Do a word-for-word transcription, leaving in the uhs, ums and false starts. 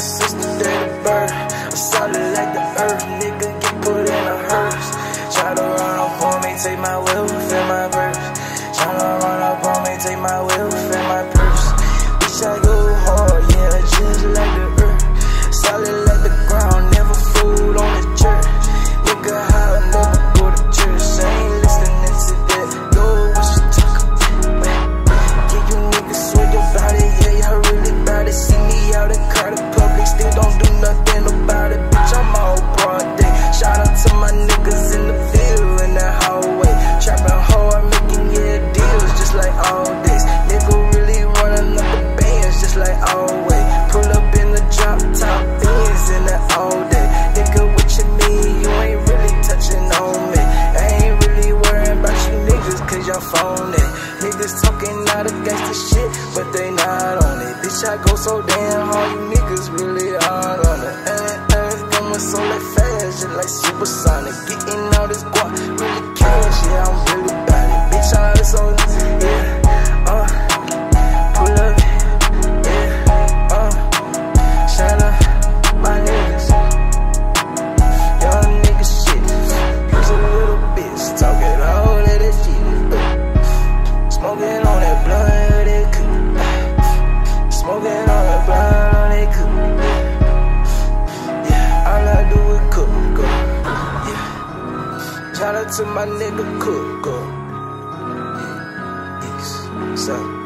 nigga since the day the birth. I'm solid like the earth, nigga get put in a hearse. Try to run up on me, take my will within my verse. Try to run up on me, take my will within my purse. Bitch, I go hard, yeah, just like the earth. Solid like the ground, never fooled on the church. Nigga, how I never go to church, I ain't listening to that. Go, what you talking about? Yeah, you niggas swear about it, yeah, y'all really about it. See me out in car, the public still don't do nothing about it. Bitch, I'm all broad day. Shout out to my niggas in the field, in the hallway. Trapping hard, making yeah deals, just like all days. Nigga really running up the bands, just like always. Pull up in the drop top, bands in the all day. Nigga, what you mean? You ain't really touching on me. I ain't really worrying about you niggas, cause y'all phony. Niggas talking out of gangsta shit, but they not on it. Bitch, I go so damn hard, you niggas really hard on it. And earth going so like fast, just like supersonic. Getting all this guap, really cash, yeah, I'm really about it. Bitch, all this on this, yeah, uh, pull up, yeah, uh, shout out my niggas. Y'all niggas shit, use a little bitch, talking all of that shit, uh, smoking on that blood, it could, smoking on that blood, it could, yeah, all I do is cook, go, yeah, shout out to my nigga Cook, go, yeah, so.